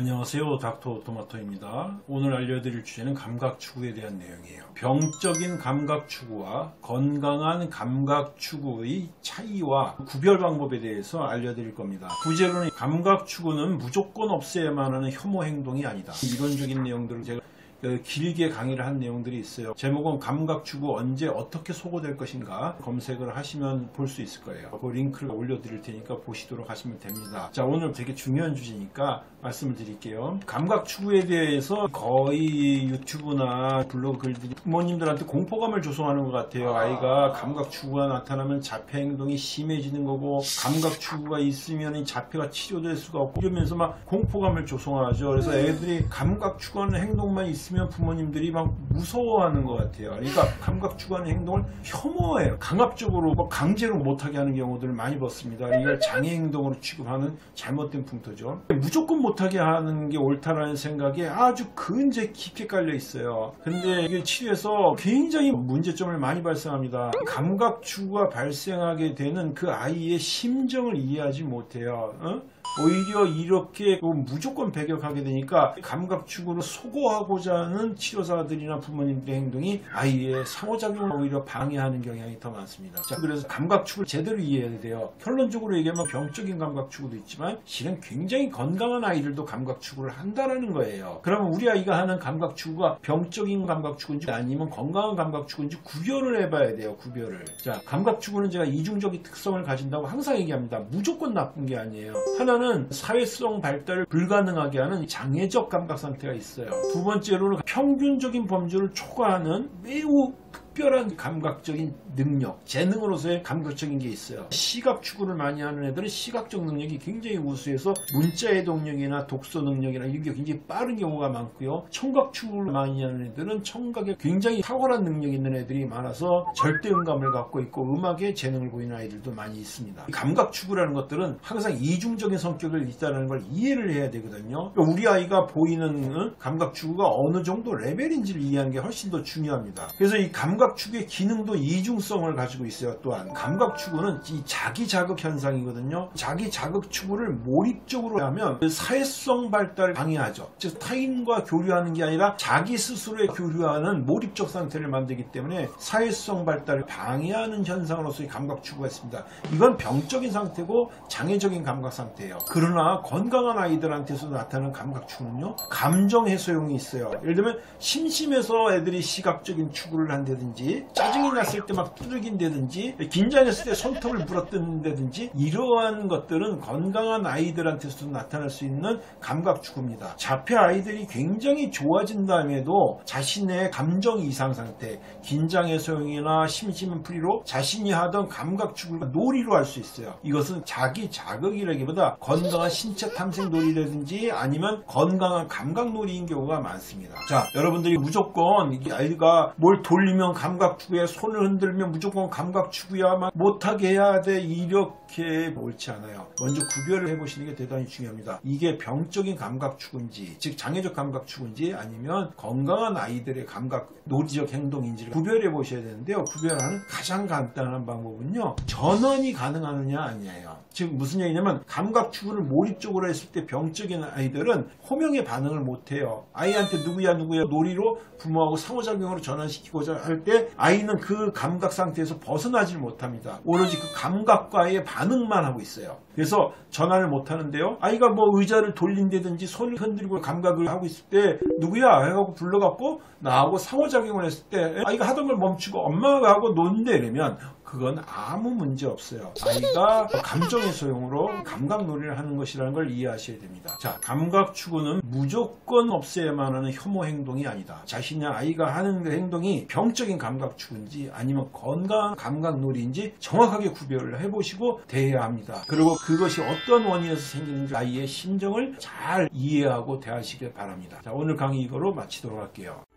안녕하세요, 닥터토마토입니다. 오늘 알려드릴 주제는 감각추구에 대한 내용이에요. 병적인 감각추구와 건강한 감각추구의 차이와 구별 방법에 대해서 알려드릴 겁니다. 부제로는 감각추구는 무조건 없애야만 하는 혐오 행동이 아니다. 이론적인 내용들을 제가 길게 강의를 한 내용들이 있어요. 제목은 감각추구 언제 어떻게 소거될 것인가 검색을 하시면 볼 수 있을 거예요. 그 링크를 올려드릴 테니까 보시도록 하시면 됩니다. 자, 오늘 되게 중요한 주제니까 말씀을 드릴게요. 감각추구에 대해서 거의 유튜브나 블로그 글들이 부모님들한테 공포감을 조성하는 것 같아요. 아이가 감각추구가 나타나면 자폐 행동이 심해지는 거고, 감각추구가 있으면 자폐가 치료될 수가 없고, 이러면서 막 공포감을 조성하죠. 그래서 애들이 감각추구하는 행동만 있으면 부모님들이 막 무서워하는 것 같아요. 그러니까 감각추구하는 행동을 혐오해요. 강압적으로 막 강제로 못하게 하는 경우들을 많이 봤습니다. 이걸 장애 행동으로 취급하는 잘못된 풍토죠. 무조건 못하게 하는 게 옳다라는 생각에 아주 근제 깊게 깔려 있어요. 근데 이게 치료에서 굉장히 문제점을 많이 발생합니다. 감각추구가 발생하게 되는 그 아이의 심정을 이해하지 못해요. 오히려 이렇게 무조건 배격하게 되니까 감각추구를 소거하고자 하는 치료사들이나 부모님들의 행동이 아이의 상호작용을 오히려 방해하는 경향이 더 많습니다. 자, 그래서 감각추구를 제대로 이해해야 돼요. 결론적으로 얘기하면 병적인 감각추구도 있지만 실은 굉장히 건강한 아이들도 감각추구를 한다라는 거예요. 그러면 우리 아이가 하는 감각추구가 병적인 감각추구인지 아니면 건강한 감각추구인지 구별을 해봐야 돼요. 구별을. 자, 감각추구는 제가 이중적인 특성을 가진다고 항상 얘기합니다. 무조건 나쁜 게 아니에요. 하나는 사회성 발달을 불가능하게 하는 장애적 감각 상태가 있어요. 두 번째로는 평균적인 범주를 초과하는 매우 특별한 감각적인 능력, 재능으로서의 감각적인 게 있어요. 시각 추구를 많이 하는 애들은 시각적 능력이 굉장히 우수해서 문자 해독력이나 독서 능력이나 이런 게 굉장히 빠른 경우가 많고요. 청각 추구를 많이 하는 애들은 청각에 굉장히 탁월한 능력이 있는 애들이 많아서 절대 음감을 갖고 있고 음악에 재능을 보이는 아이들도 많이 있습니다. 감각 추구라는 것들은 항상 이중적인 성격을 있다는 걸 이해를 해야 되거든요. 우리 아이가 보이는 감각 추구가 어느 정도 레벨인지를 이해하는 게 훨씬 더 중요합니다. 그래서 이 감각추구의 기능도 이중성을 가지고 있어요. 또한 감각추구는 이 자기자극 현상이거든요. 자기자극 추구를 몰입적으로 하면 사회성 발달을 방해하죠. 즉 타인과 교류하는 게 아니라 자기 스스로의 교류하는 몰입적 상태를 만들기 때문에 사회성 발달을 방해하는 현상으로서의 감각추구가 있습니다. 이건 병적인 상태고 장애적인 감각 상태예요. 그러나 건강한 아이들한테서 나타나는 감각추구는요, 감정 해소용이 있어요. 예를 들면 심심해서 애들이 시각적인 추구를 한다든지, 짜증이 났을 때 막 두들긴다든지, 긴장했을 때 손톱을 물어뜯는다든지, 이러한 것들은 건강한 아이들한테서도 나타날 수 있는 감각추구입니다. 자폐 아이들이 굉장히 좋아진 다음에도 자신의 감정 이상 상태, 긴장 해소용이나 심심한 풀이로 자신이 하던 감각추구를 놀이로 할 수 있어요. 이것은 자기 자극이라기보다 건강한 신체 탐색 놀이라든지 아니면 건강한 감각 놀이인 경우가 많습니다. 자, 여러분들이 무조건 아이가 뭘 돌리면 감각추구에, 손을 흔들면 무조건 감각추구야만 못하게 해야 돼, 이렇게 옳지 않아요. 먼저 구별을 해보시는 게 대단히 중요합니다. 이게 병적인 감각추구인지, 즉 장애적 감각추구인지 아니면 건강한 아이들의 감각 놀이적 행동인지를 구별해 보셔야 되는데요. 구별하는 가장 간단한 방법은요, 전환이 가능하느냐 아니에요. 즉 무슨 얘기냐면 감각추구를 몰입적으로 했을 때 병적인 아이들은 호명의 반응을 못해요. 아이한테 누구야 누구야 놀이로 부모하고 상호작용으로 전환시키고자 할 때 아이는 그 감각 상태에서 벗어나지 못합니다. 오로지 그 감각과의 반응만 하고 있어요. 그래서 전환을 못하는데요, 아이가 의자를 돌린다든지 손을 흔들고 감각을 하고 있을 때 누구야 해갖고 불러갖고 나하고 상호작용을 했을 때 아이가 하던 걸 멈추고 엄마가 하고 논대 이러면 그건 아무 문제 없어요. 아이가 감정의 소용으로 감각놀이를 하는 것이라는 걸 이해하셔야 됩니다. 자, 감각추구는 무조건 없애야만 하는 혐오 행동이 아니다. 자신의 아이가 하는 그 행동이 병적인 감각추구인지 아니면 건강한 감각놀이인지 정확하게 구별을 해보시고 대해야 합니다. 그리고 그것이 어떤 원인에서 생기는지 아이의 심정을 잘 이해하고 대하시길 바랍니다. 자, 오늘 강의 이거로 마치도록 할게요.